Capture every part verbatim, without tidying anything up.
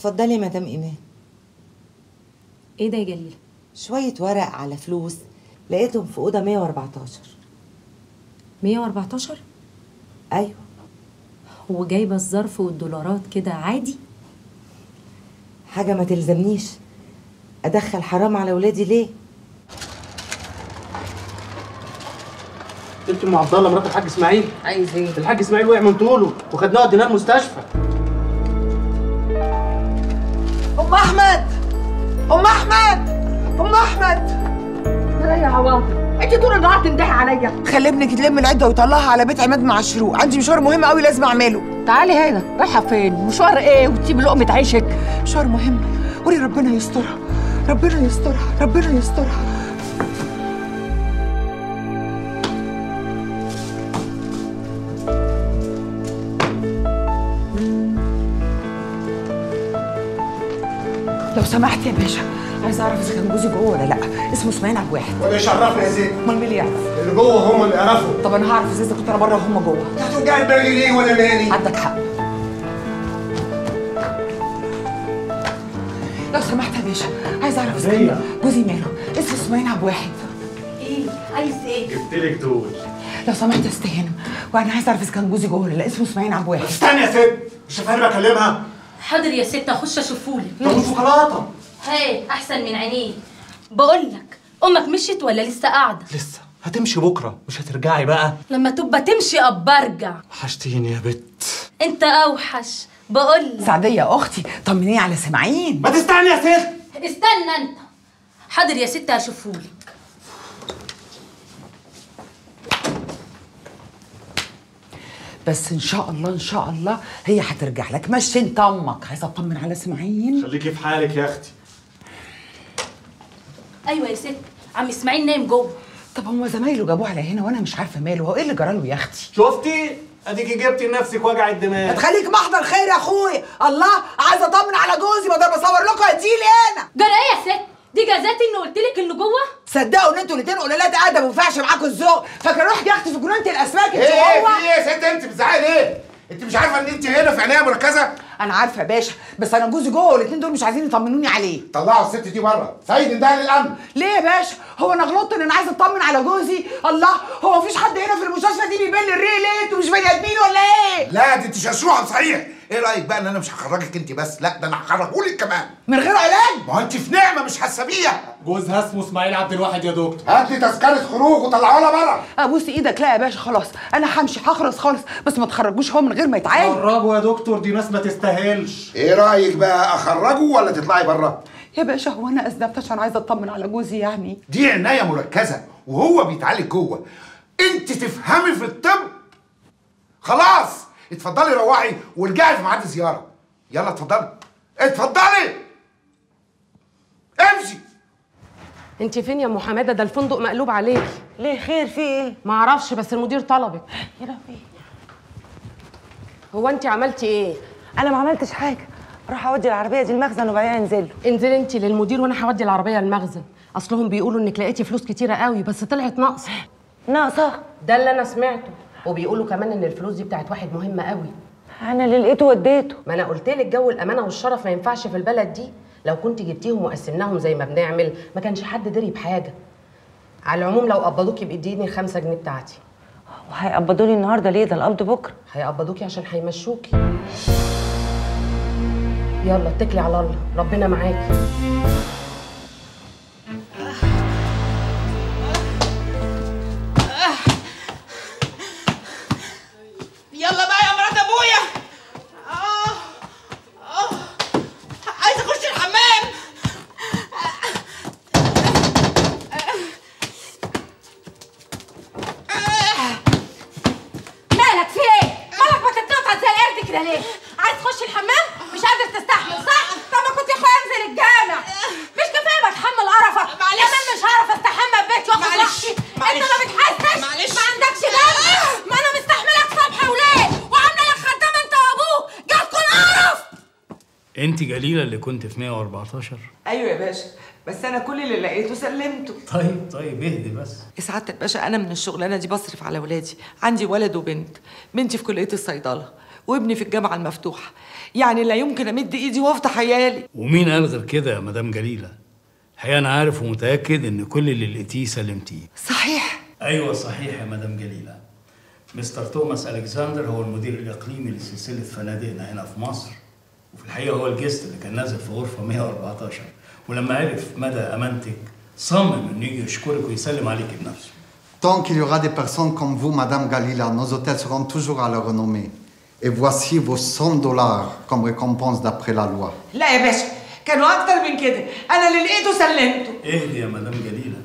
اتفضلي يا مدام ايمان. ايه ده يا جليل؟ شويه ورق على فلوس لقيتهم في اوضه مية واربعتاشر. مية واربعتاشر؟ ايوه. وجايبه الظرف والدولارات كده عادي؟ حاجه ما تلزمنيش، ادخل حرام على ولادي ليه؟ انت ام عبد الله مرات الحاج اسماعيل؟ عايز ايه؟ الحاج اسماعيل وقع من طوله وخدناه وديناه المستشفى. ام احمد، ام احمد، ام احمد. ايه يا عواطف؟ انت طول النهار تندهي عليا. خلي ابنك تلم العده ويطلعها على بيت عماد مع الشروق، عندي مشوار مهم قوي لازم اعمله. تعالي هنا. رايحه فين؟ مشوار ايه وتسيب لقمه عيشك؟ مشوار مهم، قولي ربنا يسترها، ربنا يسترها، ربنا يسترها. لو سمحت يا باشا، عايز اعرف اذا كان جوزي جوه ولا لا. اسمه اسماعيل عبد الواحد. ولا ايش عرفنا يا زين؟ امال مين اللي يعرف؟ اللي جوه هم اللي يعرفوا. طب انا هعرف ازاي اذا كنت انا بره وهم جوه؟ انت هتوجعي دماغي ليه وانا مالي؟ عندك حق. لو سمحت يا باشا، عايز اعرف اذا كان جوزي ماله. اسمه اسماعيل عبد الواحد. ايه؟ عايز ايه؟ جبتلك دوج. لو سمحت يا ست هانم، وانا عايز اعرف اذا كان جوزي جوه ولا لا. اسمه اسماعيل عبد الواحد. استني يا ست، مش هفهم اكلمها. حاضر يا ستة، اخش اشوفهولك. طب شوكولاته هاي احسن من عينيه. بقولك، امك مشيت ولا لسه قاعده؟ لسه، هتمشي بكره. مش هترجعي بقى؟ لما تبقى تمشي ابقى ارجع. وحشتيني يا بت. انت اوحش. بقولك سعديه يا اختي، طمنيني على سماعين. ما تستني يا ست. استنى انت. حاضر يا ستة، هشوفهولك. بس ان شاء الله ان شاء الله هي هترجع لك. مشي انت امك، عايزه اطمن على اسماعيل. خليكي في حالك يا اختي. ايوه يا ست، عم اسماعيل نايم جوه. طب هو زمايله جابوه على هنا وانا مش عارفه ماله. هو ايه اللي جراله يا اختي؟ شفتي؟ اديكي جبتي لنفسك وجع الدماغ. هتخليك محضر خير يا اخويا. الله، عايزه اطمن على جوزي بدل ما اصور لكم هديلي انا. جرى ايه يا ست؟ دي جازاتي اني قلت لك انه جوه؟ صدقوا ان انتوا الاثنين قلالات ادب وما ينفعش معاكم الذوق، فاكره روح يا اختي في جنينه الاسماك. انت ايه في ايه يا ست؟ انت بتزعقي ليه؟ انت مش عارفه ان انت هنا في عنايه مركزه؟ انا عارفه يا باشا، بس انا جوزي جوه والاثنين دول مش عايزين يطمنوني عليه. طلعوا الست دي بره، سيد اندهى للامن. ليه يا باشا؟ هو انا غلطت ان انا عايزه اطمن على جوزي؟ الله، هو مفيش حد هنا في المستشفى دي بيبان الريه ليه؟ انتوا مش بني ادمين ولا ايه؟ لا دي انت ششروحه صحيح. ايه رايك بقى ان انا مش هخرجك انت بس، لا ده انا هخرجهولك كمان من غير علاج. ما انت في نعمه مش حاسه بيها. جوزها اسمه اسماعيل عبد الواحد يا دكتور. هات لي تذكره خروج وطلعوها لها بره. ابوس ايدك. لا يا باشا خلاص، انا همشي هخرس خالص، بس ما تخرجوش هو من غير ما يتعالج. خرجوا يا دكتور، دي ناس ما تستاهلش. ايه رايك بقى، اخرجه ولا تطلعي بره؟ يا باشا هو انا اذنبت عشان عايزه اطمن على جوزي يعني؟ دي عنايه مركزه وهو بيتعالج جوه. انت تفهمي في الطب. خلاص اتفضلي روحي وارجعي في ميعاد الزياره. يلا اتفضلي، اتفضلي امشي. انت فين يا ام حماده؟ ده الفندق مقلوب عليكي. ليه خير؟ في ايه؟ ما اعرفش، بس المدير طلبك. يا ربي، هو انت عملتي ايه؟ انا ما عملتش حاجه، راح اودي العربيه دي المخزن وبعدين انزله. انزلي انت للمدير وانا هودي العربيه المخزن. اصلهم بيقولوا انك لقيتي فلوس كتيره قوي بس طلعت ناقصه. ناقصه؟ ده اللي انا سمعته، وبيقولوا كمان ان الفلوس دي بتاعت واحد مهم قوي. انا اللي لقيته وديته. ما انا قلت لك جو الامانه والشرف ما ينفعش في البلد دي. لو كنت جبتيهم وقسمناهم زي ما بنعمل ما كانش حد دري بحاجه. على العموم لو قبضوكي بايديني الخمسة جنيه بتاعتي. وهيقبضوني النهارده ليه؟ ده القبض بكره. هيقبضوكي عشان هيمشوكي. يلا اتكلي على الله، ربنا معاكي. انت جليله اللي كنت في مية واربعتاشر؟ ايوه يا باشا، بس انا كل اللي لقيته سلمته. طيب طيب اهدي بس يا سعاده الباشا. انا من الشغلانه دي بصرف على ولادي، عندي ولد وبنت، بنتي في كليه الصيدله وابني في الجامعه المفتوحه، يعني لا يمكن امد ايدي وافتح عيالي. ومين قال غير كده يا مدام جليله؟ الحقيقه انا عارف ومتاكد ان كل اللي لقيتيه سلمتيه. صحيح؟ ايوه صحيح يا مدام جليله. مستر توماس الكسندر هو المدير الاقليمي لسلسله فنادقنا هنا في مصر، وفي الحقيقه هو الجست اللي كان نازل في غرفه مية وأربعتاشر، ولما عرف مدى امانتك صمم انه يجي يشكرك ويسلم عليك بنفسه. Tant qu'il y aura des personnes comme vous, Madame Galila, nos hôtels seront toujours à leur renommée. Et voici vos cent dollars comme récompense d'après la loi. لا يا باشا، كانوا أكتر من كده، أنا اللي لقيته سلمته. اهدي يا مدام جليلة،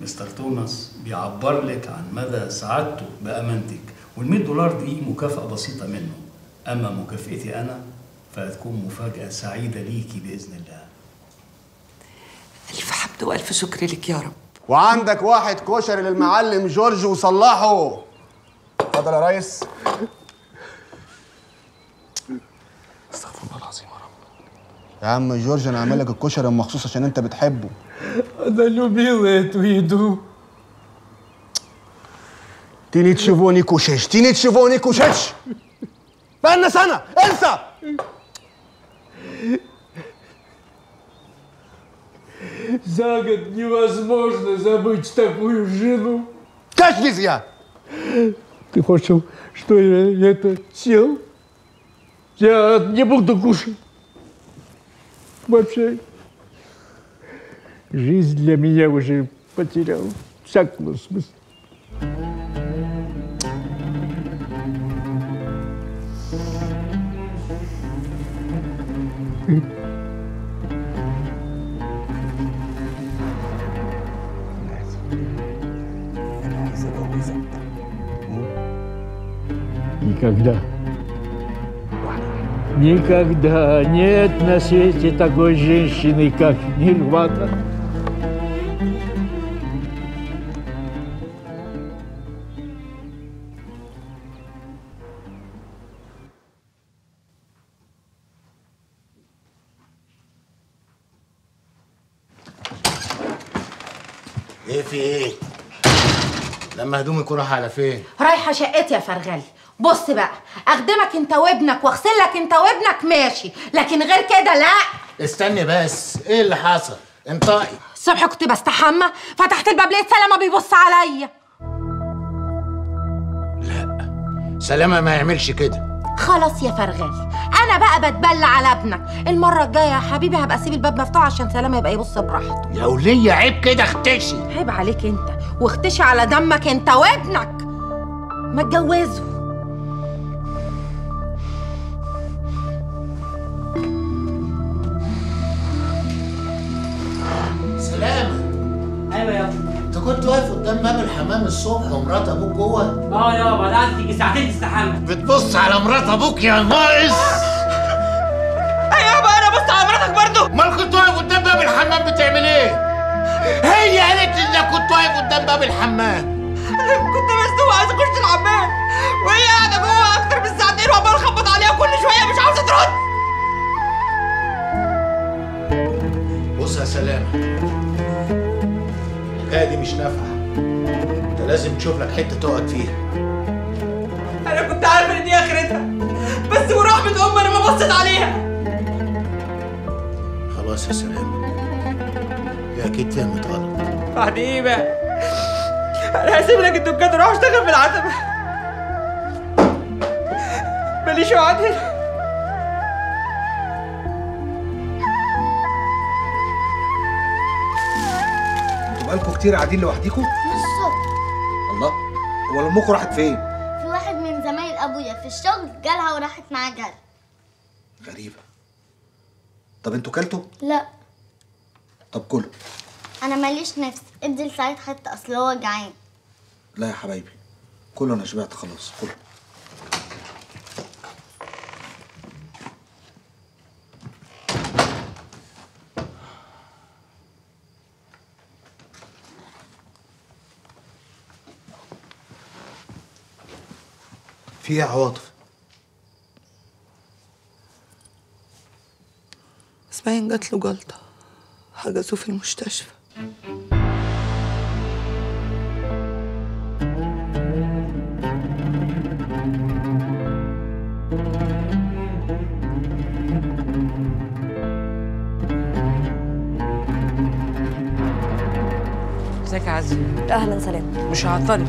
مستر توماس بيعبر لك عن مدى سعادته بأمانتك، والمية دولار دي مكافأة بسيطة منه، أما مكافأتي أنا فهتكون مفاجأة سعيدة ليكي بإذن الله. ألف حمد وألف شكر لك يا رب. وعندك واحد كشري للمعلم جورج وصلحه. اتفضل يا ريس. استغفر الله العظيم يا رب. يا عم جورج انا عامل لك الكشري مخصوص عشان انت بتحبه. انا لو بيوت ويدو. تيني تشوفوني كوشيش، تيني تشوفوني كوشيش. بقالنا سنة، انسى. За год невозможно забыть такую жену. Как нельзя? Ты хочешь, что я это съел? Я не буду кушать. Вообще. Жизнь для меня уже потеряла всякого смысла. Никогда. Никогда нет на свете такой женщины, как Нирвана. ايه في ايه؟ لما هدومك راح على فين؟ رايحة شقتي يا فرغلي. بص بقى، اخدمك انت وابنك واغسل لك انت وابنك ماشي، لكن غير كده لا. استني بس، ايه اللي حصل؟ انطقي. الصبح كنت بستحمى، فتحت الباب لقيت سلامه بيبص عليا. لا، سلامه ما يعملش كده. خلاص يا فرغلي، انا بقى بتبلى على ابنك، المره الجايه يا حبيبي هبقى اسيب الباب مفتوح عشان سلامه يبقى يبص براحته. يا وليه عيب كده، اختشي. عيب عليك انت، واختشي على دمك انت وابنك. ما تجوزوا. سلامة. ايوه يابا. انت كنت واقف قدام باب الحمام الصبح ومرات ابوك جوه؟ اه يابا، انا قعدت تيجي ساعتين تستحمى. بتبص على مرات ابوك يا ناقص؟ ايوه يابا، انا بص على مراتك برضه. امال كنت واقف قدام باب الحمام بتعمل ايه؟ هي قالت لي انك كنت واقف قدام باب الحمام. انا كنت مزنوقه عايزه اخش الحمام، وهي قاعده جوه اكتر من ساعتين وعماله اخبط عليها كل شويه مش عاوزه ترد. بص يا سلامة، الحكاية دي مش نافعة، أنت لازم تشوف لك حتة تقعد فيها. أنا كنت عارفة إن دي آخرتها، بس ورحمة أمي أنا ما بصيت عليها. خلاص يا سلامة، دي أكيد فهمت غلط. بعد إيه بقى؟ أنا هسيب لك الدكات وأروح أشتغل في العتبة. ماليش أقعد هنا. بقالكم كتير قاعدين لوحديكم؟ من الصبح. الله، هو امكم راحت فين؟ في واحد من زمايل ابويا في الشغل جالها وراحت معاه جري. غريبة. طب انتوا كلتوا؟ لا. طب كله. أنا ماليش نفس، ادي لسعيد حتى أصل هو جعان. لا يا حبايبي، كله أنا شبعت خلاص، كله. في ايه يا عواطف؟ اسماعيل جات له جلطه، حجزوه في المستشفى. ازيك يا عزة؟ اهلا سلام. مش هعطلك،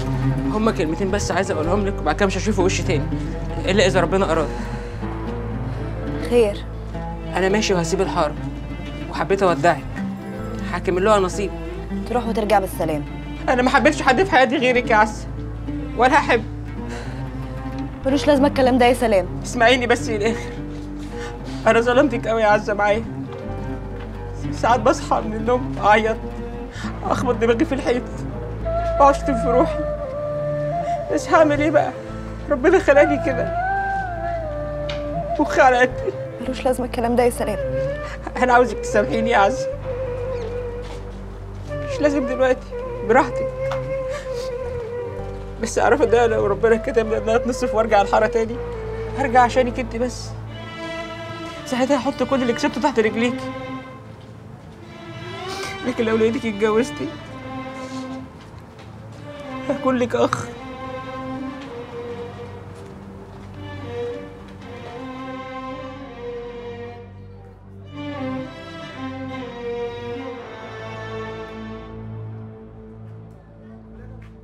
هما كلمتين بس عايزه اقولهم لك وبعد كده مش هشوفه وشي تاني الا اذا ربنا اراد. خير؟ انا ماشي وهسيب الحاره وحبيت اودعك، هكمل له نصيب. تروح وترجع بالسلام. انا ما حبيتش حد في حياتي غيرك يا عزة ولا هحب. ملوش لازمه الكلام ده يا سلام. اسمعيني بس للاخر، انا ظلمتك قوي يا عزة معايا. ساعات بصحى من النوم اعيط، اخبط دماغي في الحيط، بقعد اشتم في روحي. بس هعمل ايه بقى؟ ربنا خلاني كده مخي على قدي. ملوش لازمه الكلام ده يا سلام. انا عاوزك تسامحيني يا عزة، مش لازم دلوقتي، براحتك. بس اعرف ان انا لو ربنا كتب ان انا اتنصف وارجع الحاره تاني هرجع عشانك انت بس. ساعتها هحط كل اللي كسبته تحت رجليكي. لكن لو لقيتك اتجوزتي هكون لك اخ.